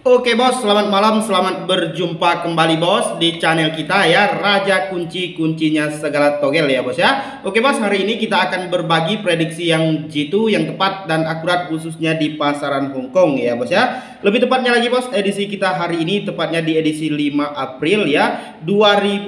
Oke bos, selamat malam, selamat berjumpa kembali bos di channel kita ya, Raja Kunci, kuncinya segala togel ya bos ya. Oke bos, hari ini kita akan berbagi prediksi yang jitu, yang tepat dan akurat khususnya di pasaran Hongkong ya bos ya. Lebih tepatnya lagi bos, edisi kita hari ini tepatnya di edisi 5 April ya 2022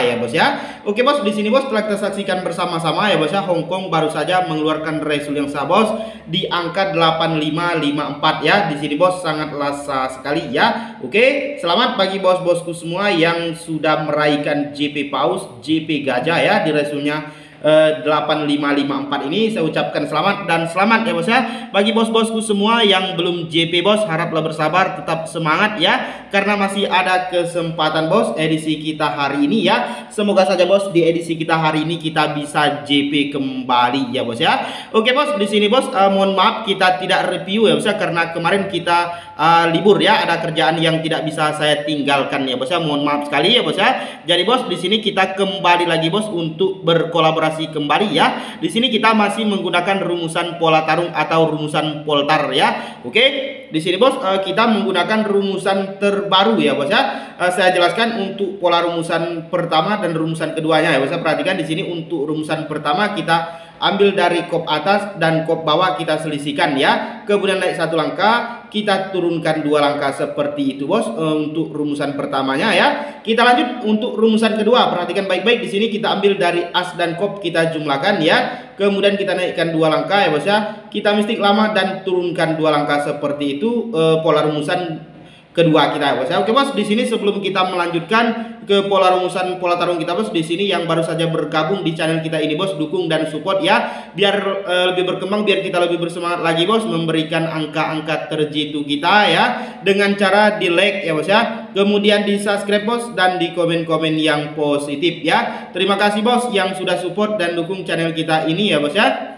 ya bos ya. Oke bos, di sini bos telah kita saksikan bersama-sama ya bos ya, Hongkong baru saja mengeluarkan result yang sah bos di angka 8554 ya. Di sini bos sangat lasa sekali ya. Oke, selamat bagi bos-bosku semua yang sudah meraihkan JP Paus, JP Gajah ya di resultnya 8554 ini. Saya ucapkan selamat dan selamat ya bos ya. Bagi bos-bosku semua yang belum JP bos, haraplah bersabar, tetap semangat ya, karena masih ada kesempatan bos edisi kita hari ini ya. Semoga saja bos di edisi kita hari ini kita bisa JP kembali ya bos ya. Oke bos, di sini bos mohon maaf kita tidak review ya bos ya, karena kemarin kita libur ya, ada kerjaan yang tidak bisa saya tinggalkan ya bos ya, mohon maaf sekali ya bos ya. Jadi bos di sini kita kembali lagi bos untuk berkolaborasi kembali ya. Di sini kita masih menggunakan rumusan pola tarung atau rumusan poltar ya. Oke, di sini bos kita menggunakan rumusan terbaru ya bos ya. Saya jelaskan untuk pola rumusan pertama dan rumusan keduanya ya bos ya. Perhatikan di sini untuk rumusan pertama kita ambil dari kop atas dan kop bawah kita selisihkan ya, kemudian naik satu langkah, kita turunkan dua langkah seperti itu bos untuk rumusan pertamanya ya. Kita lanjut untuk rumusan kedua, perhatikan baik-baik di sini kita ambil dari as dan kop kita jumlahkan ya, kemudian kita naikkan dua langkah ya bos ya, kita mistik lama dan turunkan dua langkah seperti itu pola rumusan kedua kita ya bos ya. Oke bos, di sini sebelum kita melanjutkan ke pola rumusan pola tarung kita bos, di sini yang baru saja bergabung di channel kita ini bos, dukung dan support ya, biar lebih berkembang, biar kita lebih bersemangat lagi bos, memberikan angka-angka terjitu kita ya, dengan cara di like ya bos ya, kemudian di subscribe bos, dan di komen-komen yang positif ya. Terima kasih bos yang sudah support dan dukung channel kita ini ya bos ya.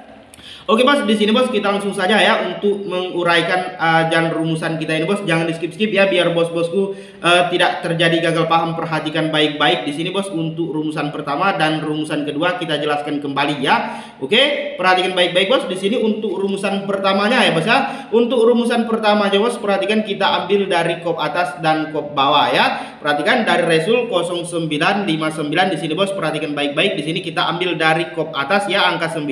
Oke bos, di sini bos kita langsung saja ya untuk menguraikan ajaran rumusan kita ini bos. Jangan di skip-skip ya, biar bos-bosku tidak terjadi gagal paham. Perhatikan baik-baik di sini bos untuk rumusan pertama dan rumusan kedua kita jelaskan kembali ya. Oke, perhatikan baik-baik bos. Di sini untuk rumusan pertamanya ya bos ya. Untuk rumusan pertama aja bos, perhatikan kita ambil dari kop atas dan kop bawah ya. Perhatikan dari result 0959 di sini bos, perhatikan baik-baik di sini kita ambil dari kop atas ya angka 9,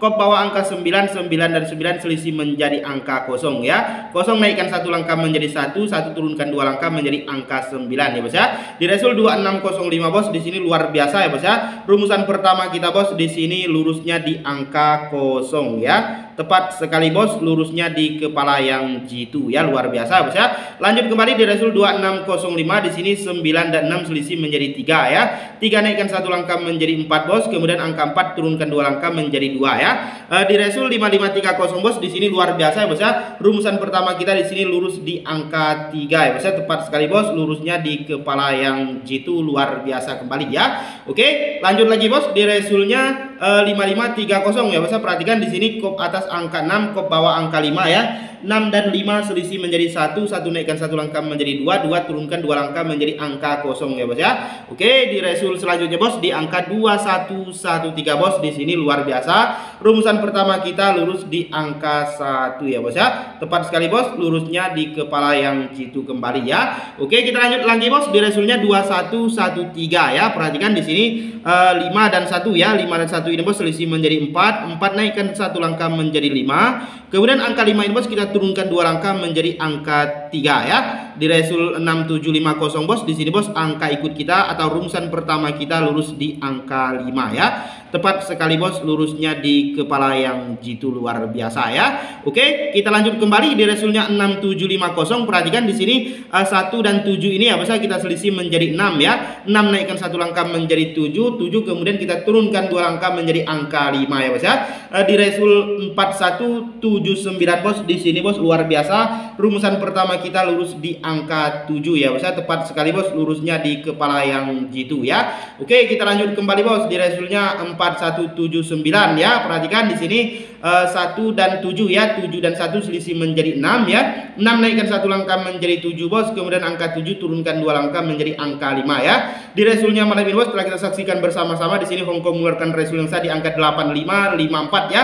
kop bawah angka 9, 9 dan 9 selisih menjadi angka kosong ya. Kosong naikkan satu langkah menjadi 1, 1 turunkan dua langkah menjadi angka 9 ya bos ya. Di result 2605 bos, di sini luar biasa ya bos ya. Rumusan pertama kita bos di sini lurusnya di angka kosong ya. Tepat sekali bos, lurusnya di kepala yang jitu ya, luar biasa bos ya. Lanjut kembali di result 2605 di sini 9 dan 6 selisih menjadi 3 ya. 3 naikkan satu langkah menjadi 4 bos, kemudian angka 4 turunkan dua langkah menjadi 2 ya. Di result 5530 bos, di sini luar biasa ya bos ya. Rumusan pertama kita di sini lurus di angka 3 ya bos ya. Tepat sekali bos, lurusnya di kepala yang jitu, luar biasa kembali ya. Oke, lanjut lagi bos di resultnya 5530 ya bos. Perhatikan di sini kop atas angka 6, kop bawah angka 5 ya. 6 dan 5 selisih menjadi 1, 1 naikkan satu langkah menjadi 2, 2 turunkan dua langkah menjadi angka kosong ya bos ya. Oke, di result selanjutnya bos di angka 2113 bos, di sini luar biasa. Rumusan pertama kita lurus di angka 1 ya bos ya. Tepat sekali bos, lurusnya di kepala yang jitu kembali ya. Oke, kita lanjut lagi bos di resultnya 2113 ya. Perhatikan di sini 5 dan 1 ya. 5 dan 1 ini bos selisih menjadi 4, 4 naikkan satu langkah menjadi 5, kemudian angka 5 ini bos kita turunkan dua langkah menjadi angka 3 ya. Di result 6750 bos, di sini bos angka ikut kita atau rumusan pertama kita lurus di angka 5 ya. Tepat sekali bos, lurusnya di kepala yang jitu, luar biasa ya. Oke, kita lanjut kembali di resultnya 6750. Perhatikan di sini 1 dan 7 ini ya bos, kita selisih menjadi 6 ya. 6 naikkan satu langkah menjadi 7, 7 kemudian kita turunkan dua langkah menjadi angka 5 ya bos ya. Di result 4179 bos, di sini bos luar biasa. Rumusan pertama kita lurus di angka 7 ya bos ya. Tepat sekali bos, lurusnya di kepala yang jitu ya. Oke, kita lanjut kembali bos di resultnya 4179 ya. Perhatikan di sini 1 dan 7 ya, 7 dan 1 selisih menjadi 6 ya. 6 naikkan 1 langkah menjadi 7 bos, kemudian angka 7 turunkan 2 langkah menjadi angka 5 ya. Di resulnya malam ini bos telah kita saksikan bersama-sama. Di sini Hongkong mengeluarkan resul yang sah di angka 85, 54 ya.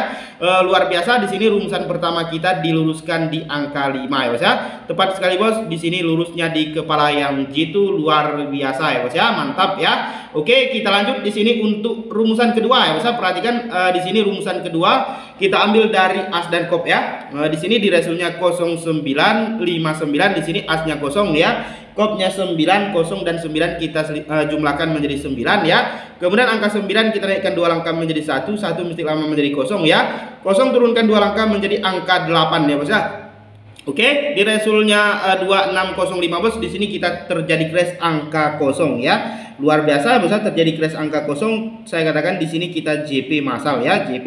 Luar biasa, di sini rumusan pertama kita diluruskan di angka 5 ya bos ya. Tepat sekali bos, di sini lurusnya di kepala yang jitu, luar biasa ya bos ya, mantap ya. Oke, kita lanjut di sini untuk rumusan kedua ya bos ya. Perhatikan di sini rumusan kedua kita ambil dari as dan kop ya. Di sini di resulnya 0959, di sini asnya kosong ya. Kopnya 9, 0 dan 9 kita jumlahkan menjadi 9 ya. Kemudian angka 9 kita naikkan 2 langkah menjadi 1, 1 mesti lama menjadi 0 ya. 0 turunkan 2 langkah menjadi angka 8 ya bos ya. Oke, di resulnya 2605 bos, di sini kita terjadi crash angka 0 ya. Luar biasa bos, terjadi crash angka 0. Saya katakan di sini kita JP massal ya, JP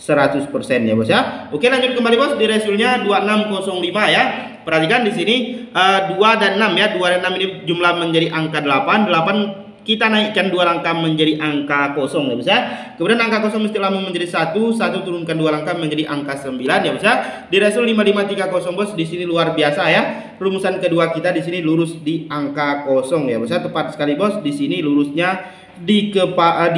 100% ya bos ya. Oke, lanjut kembali bos, di resulnya 2605 ya. Perhatikan di sini 2 dan 6 ya. 2 dan 6 ini jumlah menjadi angka 8. 8 kita naikkan 2 langkah menjadi angka 0 ya bos ya. Kemudian angka 0 mesti lama menjadi 1, 1 turunkan 2 langkah menjadi angka 9 ya bos ya. Di resul 5530 bos, di sini luar biasa ya. Rumusan kedua kita di sini lurus di angka 0 ya bos ya. Tepat sekali bos, di sini lurusnya di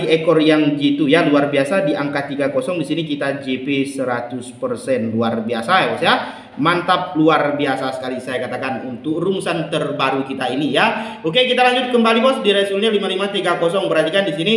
ekor yang jitu ya, luar biasa di angka 30. Di sini kita JP 100%, luar biasa ya bos ya. Mantap, luar biasa sekali saya katakan untuk rumusan terbaru kita ini ya. Oke, kita lanjut kembali bos, di resulnya 5530. Perhatikan di sini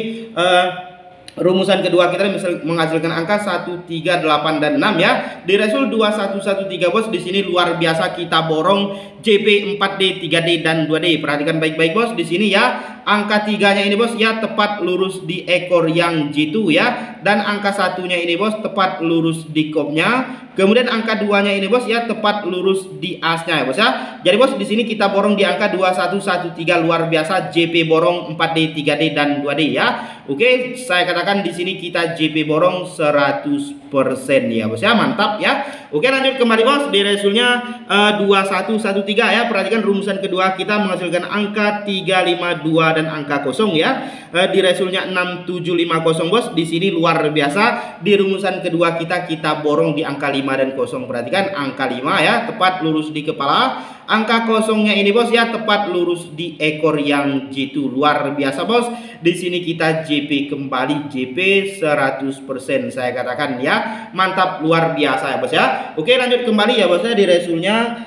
rumusan kedua kita menghasilkan angka 1, 3, 8 dan 6 ya. Di resul 2113 bos, di sini luar biasa kita borong JP 4D, 3D dan 2D. Perhatikan baik-baik bos, di sini ya. Angka 3-nya ini bos ya tepat lurus di ekor yang jitu ya, dan angka 1-nya ini bos tepat lurus di kopnya. Kemudian angka 2-nya ini bos ya tepat lurus di asnya ya bos ya. Jadi bos di sini kita borong di angka 2113, luar biasa JP borong 4D, 3D dan 2D ya. Oke, saya katakan di sini kita JP borong 100% ya bos ya, mantap ya. Oke, lanjut kembali bos, di resulnya 2113 ya. Perhatikan rumusan kedua kita menghasilkan angka 352 dan angka 0 ya. Di resulnya 6750 bos, di sini luar biasa di rumusan kedua kita borong di angka 5 dan 0. Perhatikan angka 5 ya, tepat lurus di kepala. Angka 0-nya ini bos ya tepat lurus di ekor yang jitu. Luar biasa bos, di sini kita JP kembali, JP 100% saya katakan ya. Mantap, luar biasa ya bos ya. Oke, lanjut kembali ya bos ya, di resulnya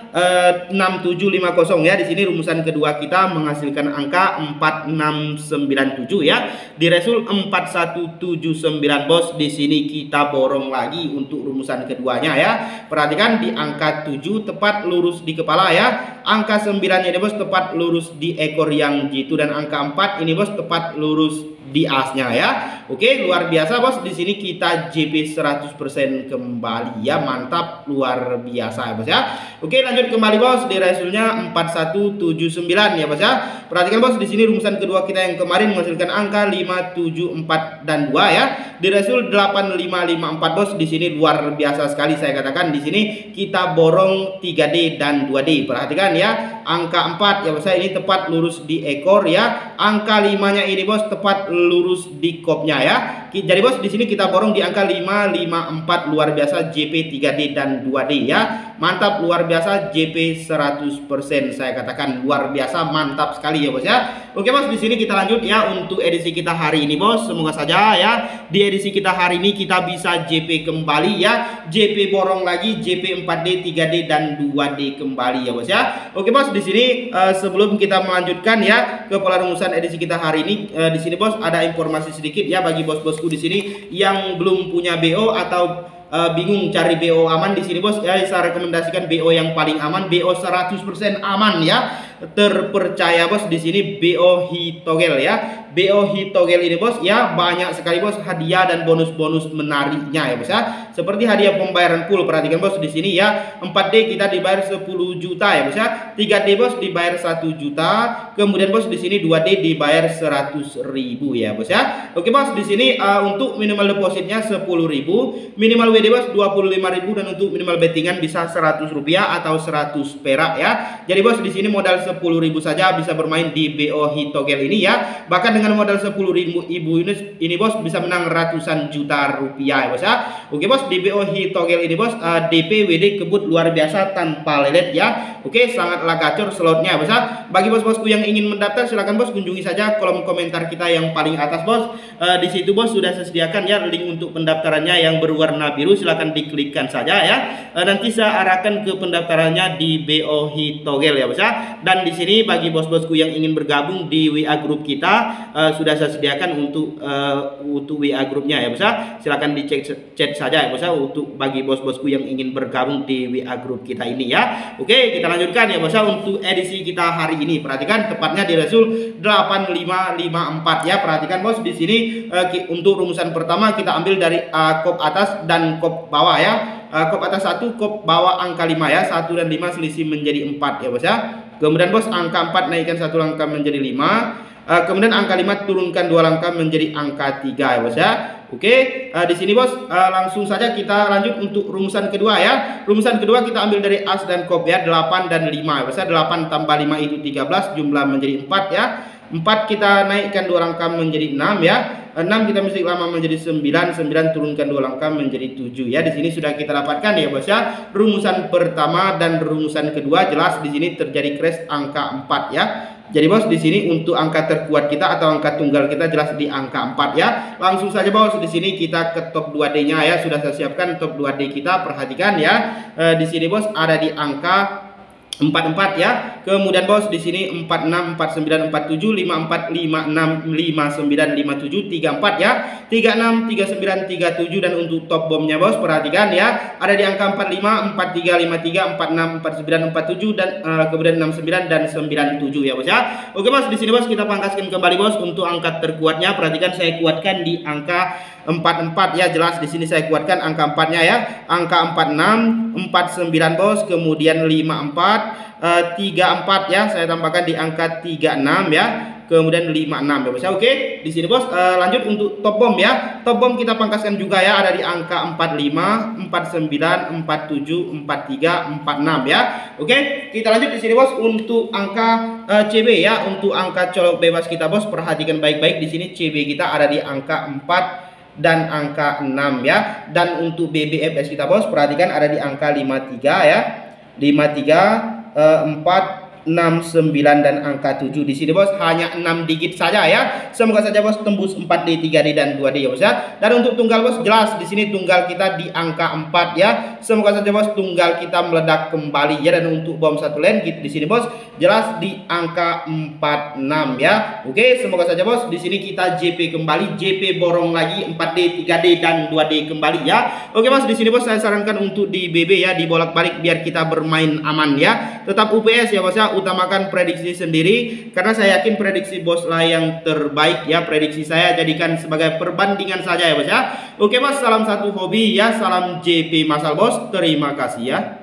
6750 ya. Di sini rumusan kedua kita menghasilkan angka 4697 ya. Di resul 4179 bos, di sini kita borong lagi untuk rumusan keduanya ya. Perhatikan di angka 7 tepat lurus di kepala ya. Angka 9 ini bos tepat lurus di ekor yang jitu, dan angka 4 ini bos tepat lurus di asnya ya. Oke, luar biasa bos, di sini kita JP 100% kembali ya. Mantap, luar biasa ya bos ya. Oke, lanjut kembali bos, di resulnya 4179 ya bos ya. Perhatikan bos, di sini rumusan kedua kita yang kemarin menghasilkan angka 574 dan 2 ya. Di resul 8554 bos, di sini luar biasa sekali saya katakan, di sini kita borong 3D dan 2D. Perhatikan ya, angka 4 ya bos ya, ini tepat lurus di ekor ya. Angka 5-nya ini bos tepat lurus di kopnya ya. Jadi bos di sini kita borong di angka 554, luar biasa JP 3D dan 2D ya. Mantap, luar biasa JP 100% saya katakan, luar biasa, mantap sekali ya bos ya. Oke bos, di sini kita lanjut ya untuk edisi kita hari ini bos. Semoga saja ya di edisi kita hari ini kita bisa JP kembali ya. JP borong lagi JP 4D, 3D dan 2D kembali ya bos ya. Oke bos, di sini sebelum kita melanjutkan ya ke pola rumusan edisi kita hari ini, di sini bos ada informasi sedikit ya bagi bos-bosku di sini yang belum punya BO atau bingung cari BO aman. Di sini bos ya, saya rekomendasikan BO yang paling aman, BO 100% aman ya, terpercaya bos. Di sini BO Hitogel ya. BO Hitogel ini bos ya banyak sekali bos hadiah dan bonus-bonus menariknya ya bos ya. Seperti hadiah pembayaran full, perhatikan bos di sini ya. 4D kita dibayar 10 juta ya bos ya. 3D bos dibayar 1 juta. Kemudian bos di sini 2D dibayar 100.000 ya bos ya. Oke bos, di sini untuk minimal depositnya 10.000, minimal bos 25.000, dan untuk minimal bettingan bisa 100 rupiah atau 100 perak ya. Jadi bos di sini modal 10.000 saja bisa bermain di BO Hitogel ini ya. Bahkan dengan modal 10.000 ini bos bisa menang ratusan juta rupiah ya bos ya. Oke bos, DBO Hitogel ini bos DPWD kebut luar biasa tanpa lelet ya. Oke, sangatlah gacor slotnya bos ya. Bagi bos-bosku yang ingin mendaftar silahkan bos kunjungi saja kolom komentar kita yang paling atas bos. Di situ bos sudah sediakan ya link untuk pendaftarannya yang berwarna biru, silahkan diklikkan saja ya. Nanti saya arahkan ke pendaftarannya di BBO Hitogel ya bos ya. Dan di sini bagi bos-bosku yang ingin bergabung di WA grup kita sudah saya sediakan untuk WA grupnya ya bos ya. Silakan dicek chat saja ya bos ya untuk bagi bos-bosku yang ingin bergabung di WA grup kita ini ya. Oke, kita lanjutkan ya bos ya untuk edisi kita hari ini. Perhatikan tepatnya di Rasul 8554 ya. Perhatikan bos di sini untuk rumusan pertama kita ambil dari kop atas dan kop bawah ya. Kop atas 1, kop bawah angka 5 ya. 1 dan 5 selisih menjadi 4 ya bos ya. Kemudian bos angka 4 naikkan 1 langkah menjadi 5. Kemudian angka 5 turunkan 2 langkah menjadi angka 3 ya bos ya. Oke, di sini bos langsung saja kita lanjut untuk rumusan kedua ya. Rumusan kedua kita ambil dari as dan kop ya. 8 dan 5 ya bos ya. 8 tambah 5 itu 13, jumlah menjadi 4 ya. 4 kita naikkan 2 langkah menjadi 6 ya. 6 kita mesti lama menjadi 9, 9 turunkan 2 langkah menjadi 7 ya. Di sini sudah kita dapatkan ya bos ya. Rumusan pertama dan rumusan kedua jelas di sini terjadi crash angka 4 ya. Jadi bos di sini untuk angka terkuat kita atau angka tunggal kita jelas di angka 4 ya. Langsung saja bos di sini kita ke top 2D-nya ya. Sudah saya siapkan top 2D kita, perhatikan ya. Di sini bos ada di angka 44 ya. Kemudian bos di sini 46, 49, 47, 54, 56, 59, 57, 34 ya. 36, 39, 37 dan untuk top bomnya bos perhatikan ya. Ada di angka 45, 43, 53, 46, 49, 47 dan kemudian 69 dan 97 ya bos ya. Oke bos, di sini bos kita pangkaskan kembali bos untuk angka terkuatnya. Perhatikan saya kuatkan di angka 44 ya. Jelas di sini saya kuatkan angka 4-nya ya. Angka 46, 49 bos, kemudian 54 34 ya, saya tambahkan di angka 36 ya, kemudian 56 ya bos ya. Oke, di sini bos lanjut untuk top bom ya. Top bom kita pangkaskan juga ya, ada di angka 45, 49, 47, 43, 46 ya. Oke, kita lanjut di sini bos untuk angka CB ya, untuk angka colok bebas kita bos perhatikan baik-baik di sini CB kita ada di angka 4 dan angka 6 ya. Dan untuk BBFS kita bos perhatikan ada di angka 53 ya. 53 4 6 9 dan angka 7. Di sini bos hanya 6 digit saja ya. Semoga saja bos tembus 4D, 3D dan 2D ya bos ya. Dan untuk tunggal bos jelas di sini tunggal kita di angka 4 ya. Semoga saja bos tunggal kita meledak kembali ya. Dan untuk bom satu lane di sini bos jelas di angka 46 ya. Oke, semoga saja bos di sini kita JP kembali, JP borong lagi 4D, 3D dan 2D kembali ya. Oke bos, di sini bos saya sarankan untuk di BB ya, dibolak-balik biar kita bermain aman ya. Tetap UPS ya bos ya. Utamakan prediksi sendiri karena saya yakin prediksi bos lah yang terbaik ya. Prediksi saya jadikan sebagai perbandingan saja ya bos ya. Oke bos, salam satu hobi ya, salam JP masal bos, terima kasih ya.